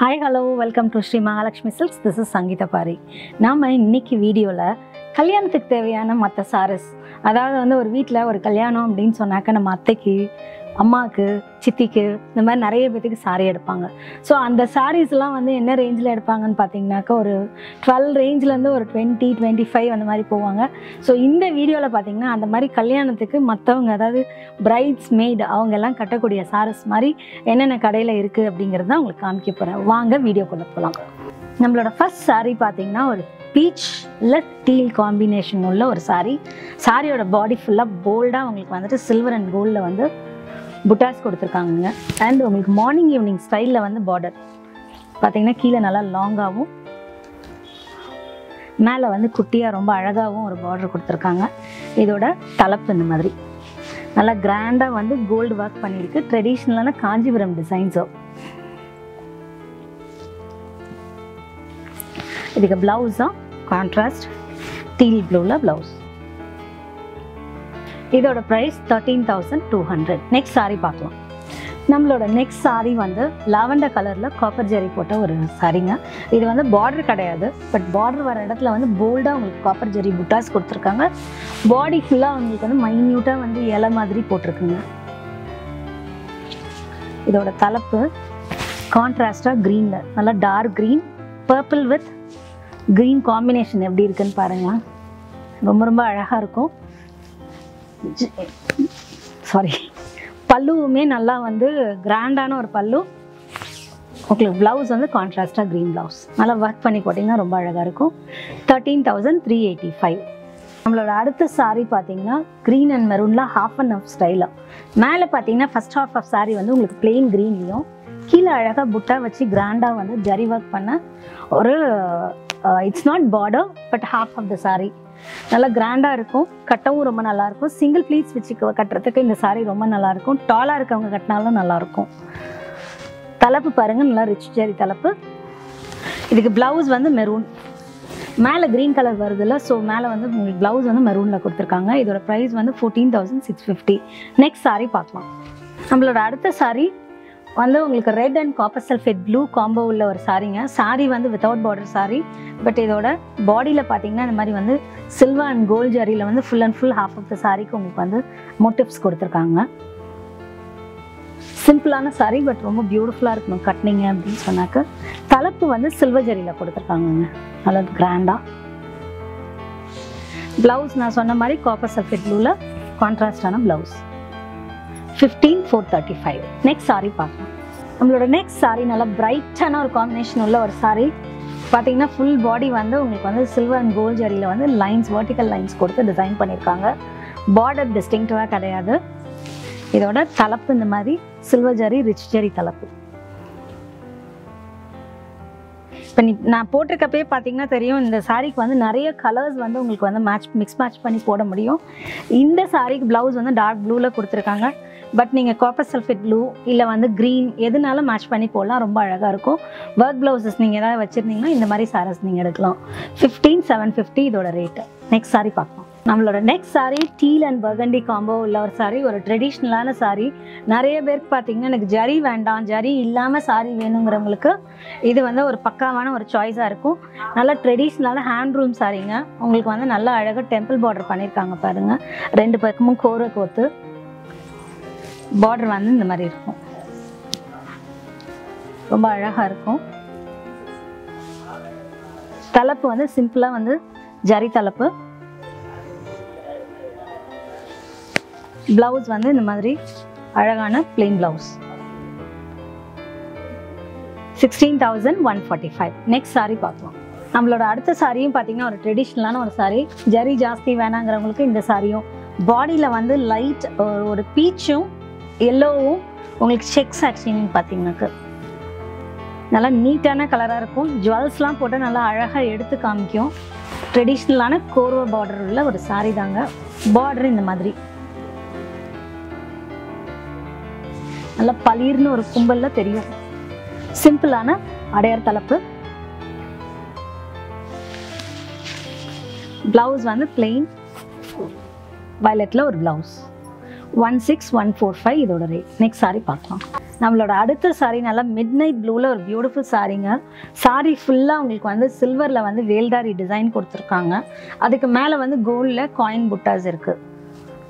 Hi, hello, welcome to Sri Mahalakshmi Silks. This is Sangeetha Pari. நாம இன்னைக்கு வீடியோல கல்யாணத்துக்கு தேவையான மத்த சாரீஸ், அதாவது வந்து ஒரு வீட்ல ஒரு கல்யாணம் அப்படினு சொன்னாக்க நம்ம அத்தைக்கு, அம்மாக்கு, சித்திக்கு இந்த மாதிரி நிறைய பேருக்கு saree எடுப்பாங்க. சோ அந்த சாரீஸ்லாம் வந்து என்ன ரேஞ்சில எடுப்பாங்கன்னு பாத்தீங்கன்னாக்க ஒரு 12 ரேஞ்சில இருந்து ஒரு 20 25 அந்த மாதிரி போவாங்க. சோ இந்த வீடியோல பாத்தீங்கன்னா அந்த மாதிரி கல்யாணத்துக்கு மத்தவங்க அதாவது brides maid அவங்க எல்லாம் கட்டக்கூடிய sarees மாதிரி என்னென்ன கடையில இருக்கு அப்படிங்கறத நான் உங்களுக்கு காமிக்க போறேன். வாங்க வீடியோக்குள்ள போலாம். நம்மளோட first saree பாத்தீங்கன்னா ஒரு peach left teal combination உள்ள ஒரு saree. சாரியோட body full of bold-ஆ உங்களுக்கு வந்துட்டு silver and gold-ல வந்து Buttas கொடுத்திருக்காங்க and உங்களுக்கு மார்னிங் ஈவினிங் ஸ்டைல்ல வந்து border பாத்தீங்கன்னா கீழ நல்லா லாங்காவும் மேல வந்து குட்டியா ரொம்ப அழகாவும் ஒரு border கொடுத்திருக்காங்க இதோட தலப்பு இந்த மாதிரி நல்லா கிராண்டா வந்து gold work பண்ணிருக்கு ட்ரெடிஷனலான காஞ்சிபுரம் டிசைன்ஸ் இதுக்கு blouse contrast teal blue ல blouse இதோட price 13200 next saree பார்க்கலாம் நம்மளோட next saree வந்து lavender கலர்ல காப்பர் ஜெரி போட்ட ஒரு சாரீங்க இது வந்து border கிடையாது பட் border வர இடத்துல வந்து bold-ஆ உங்களுக்கு காப்பர் ஜெரி buttas கொடுத்திருக்காங்க body full-ஆ உங்களுக்கு வந்து minute-ஆ வந்து இலை மாதிரி போட்டுருக்குங்க இதோட தலப்பு contrast-ஆ green-ல நல்ல dark green purple with green combination எப்படி இருக்குன்னு பாருங்க ரொம்ப ரொம்ப அழகா இருக்கும் Sorry, palluvume nalla vandu grand ana or pallu. Okay, blouse vandu contrast green blouse. Nalla work panni potinga romba alaga irukum. 13385. Nammaloda adutha saree pathinga green and maroon la half and half style. Mela pathinga first half of saree vandu ungalku plain green liyum keela alaga butta vechi granda vandu jari work panna or it's not border but half of the saree. நல்ல கிராண்டா இருக்கும் கட்டவும் ரொம்ப நல்லா இருக்கும் single pleats வெச்சு கட்டறதுக்கு இந்த saree ரொம்ப நல்லா இருக்கும் டாலா இருக்கவங்க கட்டனாலும் நல்லா இருக்கும் தலப்பு பாருங்க நல்ல ரிச் ஜரி தலப்பு இதுக்கு blouse வந்து மெரூன் மேல green color வருதுல சோ மேல வந்து உங்களுக்கு blouse வந்து மெரூன்ல கொடுத்திருக்காங்க இதோட price வந்து 14650 next saree பார்க்கலாம் நம்மளோட அடுத்த saree வந்து உங்களுக்கு red and copper sulfate blue combo உள்ள ஒரு சாரீங்க saree வந்து without border saree பட் இதோட பாடியில பாத்தீங்கன்னா இந்த மாதிரி வந்து silver and gold ஜரியில வந்து full and full half of the saree க்கு உங்களுக்கு வந்து motifs கொடுத்திருக்காங்க சிம்பிளான saree பட் ரொம்ப பியூட்டிஃபுல்லா இருக்கும் கட்னிங் அப்படி சொன்னாக்க தலப்பு வந்து silver ஜரியில கொடுத்திருக்காங்கங்க நல்லா கிராண்டா blouse நான் சொன்ன மாதிரி copper sulfate blueல contrast ஆன blouse 15435 next saree பார்க்கலாம் நம்மளோட next saree நல்ல பிரைட்டான ஒரு காம்பினேஷன் உள்ள ஒரு saree பாத்தீங்கன்னா full body வந்து உங்களுக்கு வந்து silver and gold ஜரியில வந்து lines vertical lines கொடுத்து டிசைன் பண்ணிருக்காங்க border distinctive-ஆ கிடையாது இதோட தலப்பு இந்த மாதிரி silver ஜரி rich ஜரி தலப்பு நான் போட்டுக்கப்பே பாத்தீங்கன்னா தெரியும் இந்த சாரிக்கு வந்து நிறைய கலர்ஸ் வந்து உங்களுக்கு வந்து மிக்ஸ் மேட்ச் பண்ணி போட முடியும் இந்த சாரிக்கு ப்лауஸ் வந்து டார்க் ப்ளூ ல கொடுத்திருக்காங்க பட் நீங்க காப்பர் சல்ஃபேட் ப்ளூ இல்ல வந்து green எதுனால மேட்ச் பண்ணி போடலாம் ரொம்ப அழகா இருக்கும் வர்க் ப்лауஸஸ் நீங்க ஏதாவது வச்சிருந்தீங்கன்னா இந்த மாதிரி சாரீஸ் நீங்க எடுக்கலாம் 15750 இதோட ரேட் நெக்ஸ்ட் சாரி பார்ப்போம் நம்மளோட next saree teal and burgundy combo உள்ள ஒரு saree ஒரு ட்ரெடிஷனலான saree நிறைய பேருக்கு பாத்தீங்கன்னா எனக்கு ஜரி வேண்டாம் ஜரி இல்லாம saree வேணும்ங்கறவங்களுக்கு இது வந்து ஒரு பக்காவான ஒரு சாய்ஸா இருக்கும் நல்ல ட்ரெடிஷனலான ஹேண்ட் ரூம் சாரீங்க உங்களுக்கு வந்து நல்ல அழகா டெம்பிள் border பண்ணிருக்காங்க பாருங்க ரெண்டு பக்கமும் கோர கோத்து border வந்து இந்த மாதிரி இருக்கும் ரொம்ப அழகா இருக்கும் தலப்பு வந்து சிம்பிளா வந்து ஜரி தலப்பு blouse வந்து இந்த மாதிரி அழகான plain blouse 16145 next saree பார்ப்போம் நம்மளோட அடுத்த சாரியும் பாத்தீங்கன்னா ஒரு ட்ரெடிஷனலான ஒரு saree ஜரி ஜாஸ்தி வேணாம்ங்கறவங்களுக்கு இந்த சாரியும் பாடியில வந்து லைட் ஒரு பீச்சும் yellow-வும் உங்களுக்கு checks ஆக்சனிங் பாத்தீங்கன்னாக்க நல்ல நீட்டான கலரா இருக்கும் ஜுவல்ஸ்லாம் போட்டு நல்லா அழகா எடுத்து காமிக்கும் ட்ரெடிஷனலான கோர்வா border உள்ள ஒரு saree தாங்க border இந்த மாதிரி நல்ல பளிர்னு ஒரு கும்பல்ல தெரியும் சிம்பிளான அடையார் தலப்பு blouse வந்து plain violetல ஒரு blouse 16145 இதோட ரேட் நெக்ஸ்ட் saree பார்க்கலாம் நம்மளோட அடுத்த saree நல்ல மிட்நைட் ப்ளூல ஒரு பியூட்டிஃபுல் சாரீங்க. saree ஃபுல்லா உங்களுக்கு வந்து silverல வந்து வேல்டாரி டிசைன் கொடுத்திருக்காங்க. அதுக்கு மேல வந்து goldல coin buttas இருக்கு.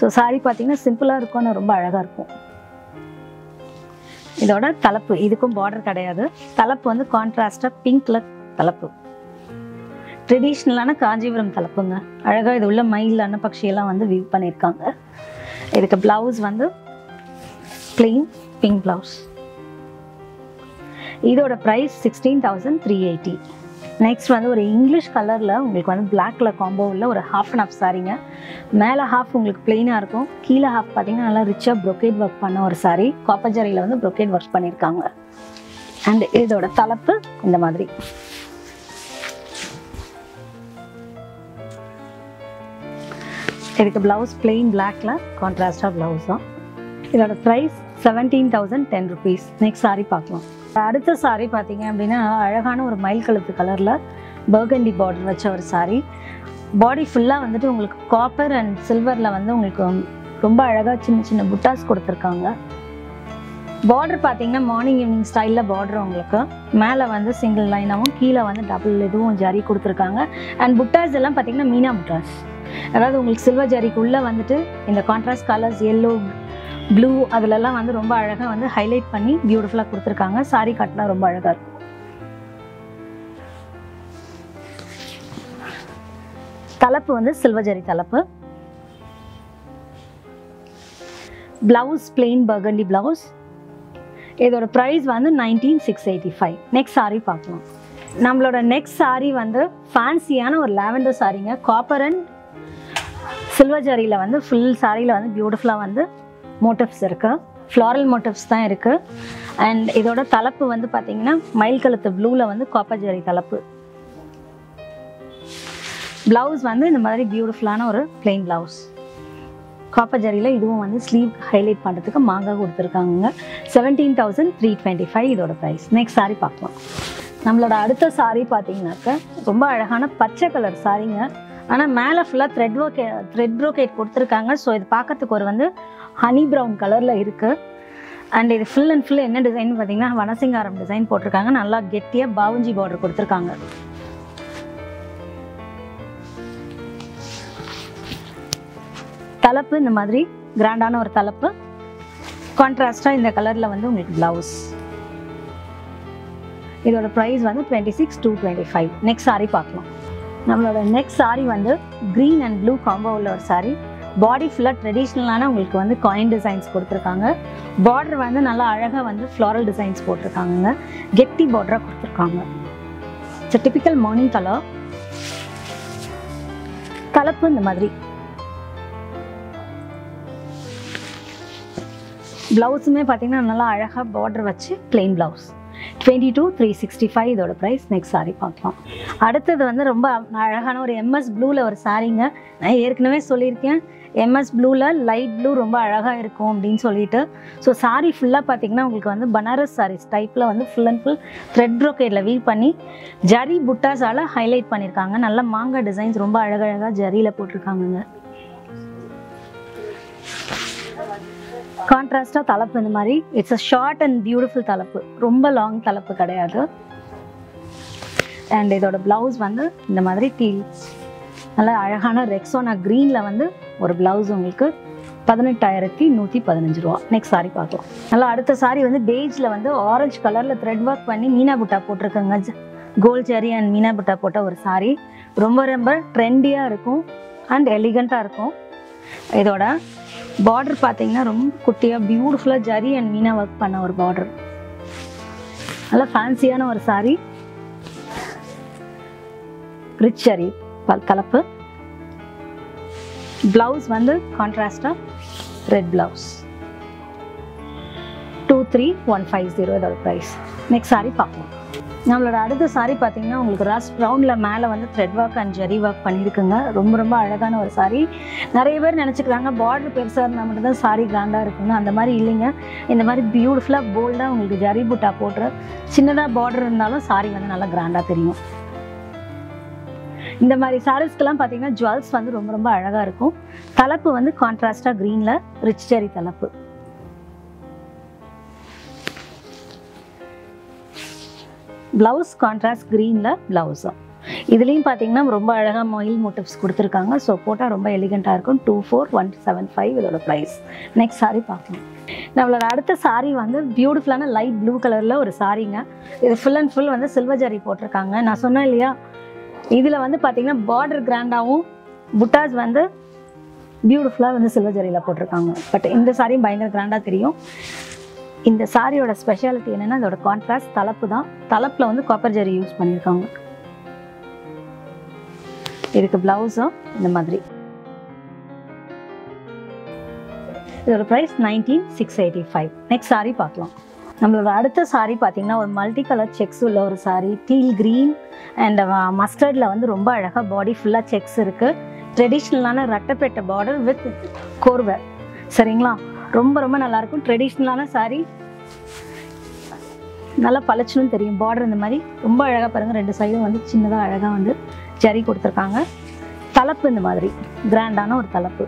சோ saree பாத்தீங்கன்னா சிம்பிளா இருக்கும்னா ரொம்ப அழகா இருக்கும். இதோட தலப்பு இதுக்கும் border கிடையாது. தலப்பு வந்து கான்ட்ராஸ்டா பிங்க்ல தலப்பு. ட்ரெடிஷனலான காஞ்சிபுரம் தலப்புங்க. அழகா இது உள்ள மயிலான பட்சியெல்லாம் வந்து வீவ் பண்ணிருக்காங்க. இதுக்கு blouse வந்து plain pink blouse. இதோட price 16,380. Next வந்து ஒரு இங்கிலீஷ் கலர்ல உங்களுக்கு வந்து blackல காம்போல ஒரு half and half சாரீங்க. மேல half உங்களுக்கு plain-ஆ இருக்கும். கீழ half பாத்தீங்கன்னா நல்லா ரிச்சா brocade work பண்ண ஒரு saree. copper ஜரியில வந்து brocade work பண்ணிருக்காங்க. and இதோட தலப்பு இந்த மாதிரி. இதுக்கு blouse plain blackல contrast-ஆ blouse. இதோட price 17,010 rupees. Next saree பார்க்கலாம். அடுத்த saree பாத்தீங்க அப்படினா அழகான ஒரு மயில் கழுத்து கலர்ல burgundy border வச்ச ஒரு saree. பாடி ஃபுல்லா வந்துட்டு உங்களுக்கு copper and silverல வந்து உங்களுக்கு ரொம்ப அழகா சின்ன சின்ன buttas கொடுத்திருக்காங்க. border பாத்தீங்கன்னா மார்னிங் ஈவினிங் ஸ்டைல்ல border உங்களுக்கு. மேல வந்து single line-ஆவும் கீழ வந்து double இதுவும் ஜரி கொடுத்திருக்காங்க. and buttas எல்லாம் பாத்தீங்கன்னா மீனா buttas. அதாவது உங்களுக்கு சில்வர் ஜரிக்கு உள்ள வந்துட்டு இந்த கான்ட்ராஸ்ட் கலர்ஸ் yellow blue அதெல்லாம் வந்து ரொம்ப அழகா வந்து ஹைலைட் பண்ணி பியூட்டிஃபுல்லா கொடுத்திருக்காங்க. saree கட்டனா ரொம்ப அழகா இருக்கு. தலப்பு வந்து சில்வர் ஜரி தலப்பு. blouse plain burgundy blouse. இதோட price வந்து 19,685. next saree பார்க்கலாம். நம்மளோட next saree வந்து ஃபேன்சியான ஒரு லாவெண்டர் சாரீங்க. காப்பர் அண்ட் சில்வர் ஜரியில வந்து ஃபுல் சாரீல வந்து பியூட்டிஃபுல்லா வந்து மோட்டிவ்ஸ் இருக்கு. floral motifs தான் இருக்கு. and இதோட தலப்பு வந்து பாத்தீங்கன்னா மயில் கழுத்து ப்ளூல வந்து காப்பர் ஜரி தலப்பு. blouse வந்து இந்த மாதிரி பியூட்டிஃபுல்லான ஒரு plain blouse. காப்பர் ஜரியில இதுவும் வந்து ஸ்லீவ் ஹைலைட் பண்றதுக்கு மாங்கா கொடுத்திருக்காங்க. 17,325 இதோட price. next saree பார்க்கலாம். நம்மளோட அடுத்த saree பாத்தீங்கன்னாக்க ரொம்ப அழகான பச்சை கலர் சாரீங்க. ஆனா மேல ஃபுல்லா thread brocade கொடுத்திருக்காங்க. சோ இது பார்க்கிறதுக்கு ஒரு வந்து ஹனி பிரவுன் கலர்ல இருக்கு. and இது full and full என்ன டிசைன் பாத்தீங்கன்னா வனசிங்காரம் டிசைன் போட்டிருக்காங்க. நல்லா கெட்டியா பாவுஞ்சி border கொடுத்திருக்காங்க. தலப்பு இந்த மாதிரி கிராண்டான ஒரு தலப்பு. கான்ட்ராஸ்டா இந்த கலர்ல வந்து உங்களுக்கு பிளவுஸ். இதோட price வந்து 26,225. next saree பார்க்கலாம். நம்மளோட next saree வந்து green and blue combo உள்ள ஒரு saree. body full ட்ரெடிஷனலான உங்களுக்கு வந்து coin designs கொடுத்திருக்காங்க. border வந்து நல்ல அழகா வந்து floral designs போட்டுருக்காங்க. கெட்டி border கொடுத்திருக்காங்க. so typical morning color. தலப்பு இந்த மாதிரி. பிளவுஸுமே பார்த்தீங்கன்னா நல்லா அழகா border வச்சு plain blouse. 22,365 இதோட price. next saree பார்க்கலாம். அடுத்தது வந்து ரொம்ப அழகான ஒரு எம்எஸ் ப்ளூல ஒரு சாரீங்க. நான் ஏற்கனவே சொல்லியிருக்கேன் எம்எஸ் ப்ளூல லைட் ப்ளூ ரொம்ப அழகா இருக்கும் அப்படின்னு சொல்லிட்டு. ஸோ சாரீ ஃபுல்லா பார்த்தீங்கன்னா உங்களுக்கு வந்து பனாரஸ் சாரீஸ் டைப்ல வந்து ஃபுல் அண்ட் ஃபுல் த்ரெட் ப்ரோக்கேட்ல வீவ் பண்ணி ஜரி புட்டாஸால ஹைலைட் பண்ணியிருக்காங்க. நல்ல மாங்கா டிசைன்ஸ் ரொம்ப அழகழகா ஜரியில போட்டிருக்காங்க. கான்ட்ராஸ்டா தலப்பு இந்த மாதிரி. It's a short and beautiful தலப்பு. ரொம்ப லாங் தலப்பு கிடையாது. அண்ட் இதோட பிளவுஸ் வந்து இந்த மாதிரி டீல் நல்லா அழகான ரெக்ஸோனா கிரீன்ல வந்து ஒரு பிளவுஸ் உங்களுக்கு 18,115 ரூபா. நெக்ஸ்ட் சாரி பார்க்கலாம். நல்லா அடுத்த சாரி வந்து பேஜ்ல வந்து ஆரஞ்சு கலர்ல த்ரெட் ஒர்க் பண்ணி மீனா புட்டா போட்டிருக்காங்க. கோல்ட் ஜரி அண்ட் மீனா புட்டா போட்ட ஒரு சாரி. ரொம்ப ரொம்ப ட்ரெண்டியா இருக்கும் அண்ட் எலிகண்டா இருக்கும். இதோட border பாத்தீங்கன்னா ரொம்ப குட்டியா பியூட்டிஃபுல்லா ஜரி அண்ட் மீனா ஒர்க் பண்ண ஒரு border. நல்ல ஃபேன்சியான ஒரு saree. rich saree தலப்பு. blouse வந்து கான்ட்ராஸ்டா ரெட் blouse. 23,150 இதோட price. next saree பார்ப்போம். நம்மளோட அடுத்த saree பாத்தீங்கன்னா உங்களுக்கு ரஸ் பிரவுன்ல மேல வந்து thread work and zari work பண்ணிருக்குங்க. ரொம்ப ரொம்ப அழகான ஒரு saree. நிறைய பேர் நினைச்சுக்கிறாங்க border பெருசா இருந்தா மட்டும் தான் saree கிராண்டா இருக்குன்னு. அந்த மாதிரி இல்லைங்க. இந்த மாதிரி பியூட்டிஃபுல்லா போல்டா உங்களுக்கு ஜரி புட்டா போட்டு சின்னதா border இருந்தாலும் saree வந்து நல்லா கிராண்டா தெரியும். இந்த மாதிரி சாரீஸ்க்கெல்லாம் பாத்தீங்கன்னா ஜுவல்ஸ் வந்து ரொம்ப ரொம்ப அழகா இருக்கும். தலப்பு வந்து கான்ட்ராஸ்டா கிரீன்ல ரிச் ஜரி தலப்பு. blouse contrast green la blouse. இதுலயும் பாத்தீங்கன்னா ரொம்ப அழகா மயில் மோட்டிவ்ஸ் கொடுத்திருக்காங்க. சோ போட்டா ரொம்ப எலிகண்டா இருக்கும். 24175 இதோட price. Next saree பாக்கலாம். நம்மளோட அடுத்த saree வந்து பியூட்டிஃபுல்லான light blue கலர்ல ஒரு சாரீங்க. இது full and full வந்து silver ஜரி போட்டுருக்காங்க. நான் சொன்னேன் இல்லையா? இதுல வந்து பாத்தீங்கன்னா border grandாவும் buttas வந்து பியூட்டிஃபுல்லா வந்து silver ஜரியில போட்டுருக்காங்க. பட் இந்த saree பயங்கர grandா தெரியும். இந்த சாரியோட ஸ்பெஷாலிட்டி என்னன்னா அதோட கான்ட்ராஸ்ட் தலப்பு தான். தலப்புல வந்து காப்பர் ஜரி யூஸ் பண்ணிருக்காங்க. இதுக்கு பிளவுஸ் இந்த மாதிரி. இதோட பிரைஸ் 19685. நெக்ஸ்ட் சாரி பார்க்கலாம். நம்மளோட அடுத்த சாரி பாத்தீங்கன்னா ஒரு மல்டி கலர் செக்ஸ் உள்ள ஒரு சாரி. டீல் கிரீன் அண்ட் மஸ்டர்ட்ல வந்து ரொம்ப அழகா பாடி ஃபுல்லா செக்ஸ் இருக்கு. ட்ரெடிஷனலான ரட்டப்பெட்ட பார்டர் வித் கோர்வை. சரிங்களா? ரொம்ப ரொம்ப நல்லா இருக்கும். ட்ரெடிஷ்னலான சாரி, நல்லா பளச்சுன்னு தெரியும். பார்டர் இந்த மாதிரி ரொம்ப அழகாக பாருங்கள். ரெண்டு சைடும் வந்து சின்னதாக அழகாக வந்து ஜரி கொடுத்துருக்காங்க. தலப்பு இந்த மாதிரி கிராண்டான ஒரு தலப்பு.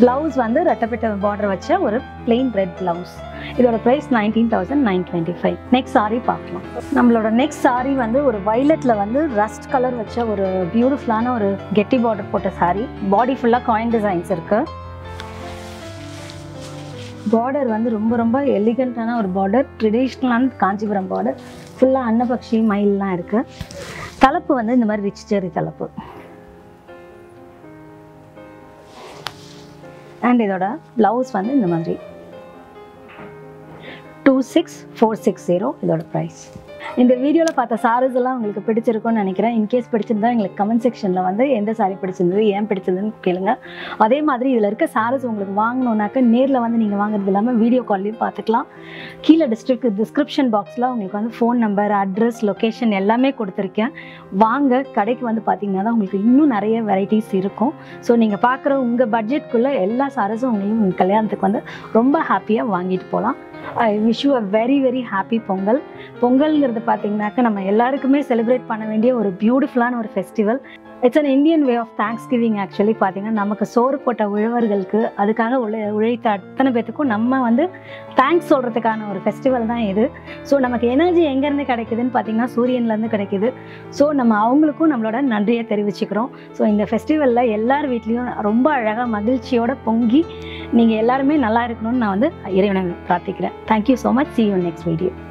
பிளவுஸ் வந்து ரெட்டப்பெட்ட பார்டர் வச்ச ஒரு பிளெயின் ரெட் பிளவுஸ். இதோட ப்ரைஸ் 19925. நெக்ஸ்ட் சாரி பார்க்கலாம். நம்மளோட நெக்ஸ்ட் சாரி வந்து ஒரு வைலட்ல வந்து ரஸ்ட் கலர் வச்ச ஒரு பியூட்டிஃபுல்லான ஒரு கெட்டி பார்டர் போட்ட சாரி. பாடி ஃபுல்லா காயின் டிசைன்ஸ் இருக்கு. பார்டர் வந்து ரொம்ப ரொம்ப எலிகண்டான ஒரு பார்டர். ட்ரெடிஷ்னலான காஞ்சிபுரம் பார்டர். ஃபுல்லா அன்னபக்ஷி மயில்லாம் இருக்கு. தலப்பு வந்து இந்த மாதிரி ரிச் ஜெரி தலப்பு. அண்ட் இதோட பிளவுஸ் வந்து இந்த மாதிரி 26460 இதோட ப்ரைஸ். இந்த வீடியோவில் பார்த்த சாரீஸ் எல்லாம் உங்களுக்கு பிடிச்சிருக்கும்னு நினைக்கிறேன். இன்கேஸ் பிடிச்சிருந்தா எங்களுக்கு கமெண்ட் செக்ஷனில் வந்து எந்த சாரீ பிடிச்சிருந்தது, ஏன் பிடிச்சதுன்னு கேளுங்க. அதே மாதிரி இதில் இருக்க சாரீஸ் உங்களுக்கு வாங்கணுன்னாக்க நேரில் வந்து நீங்கள் வாங்குறது இல்லாமல் வீடியோ கால்லையும் பார்த்துக்கலாம். கீழே டிஸ்கிரிப்ஷன் பாக்ஸில் உங்களுக்கு வந்து ஃபோன் நம்பர், அட்ரஸ், லொக்கேஷன் எல்லாமே கொடுத்துருக்கேன். வாங்க கடைக்கு வந்து பார்த்தீங்கன்னா தான் உங்களுக்கு இன்னும் நிறைய வெரைட்டிஸ் இருக்கும். ஸோ நீங்கள் பார்க்குற உங்கள் பட்ஜெட்குள்ளே எல்லா சாரீஸும் உங்களையும் உங்கள் கல்யாணத்துக்கு வந்து ரொம்ப ஹாப்பியாக வாங்கிட்டு போகலாம். I wish you a very very happy Pongal. பொங்கல்ங்கிறது பார்த்தீங்கன்னாக்கா நம்ம எல்லாருக்குமே செலிப்ரேட் பண்ண வேண்டிய ஒரு பியூட்டிஃபுல்லான ஒரு festival. It's an Indian way of thanksgiving. Actually பார்த்தீங்கன்னா நமக்கு சோறு போட்ட உழவர்களுக்கு, அதுக்காக உழைத்த அத்தனை பேத்துக்கும் நம்ம வந்து தேங்க்ஸ் சொல்கிறதுக்கான ஒரு ஃபெஸ்டிவல் தான் இது. ஸோ நமக்கு எனர்ஜி எங்கேருந்து கிடைக்குதுன்னு பார்த்தீங்கன்னா சூரியன்லேருந்து கிடைக்குது. ஸோ நம்ம அவங்களுக்கும் நம்மளோட நன்றியை தெரிவிச்சுக்கிறோம். ஸோ இந்த ஃபெஸ்டிவலில் எல்லார் வீட்லேயும் ரொம்ப அழகாக மகிழ்ச்சியோட பொங்கி நீங்கள் எல்லாருமே நல்லா இருக்கணும்னு நான் வந்து இறைவனை பிரார்த்திக்கிறேன். Thank you so much. See you next video.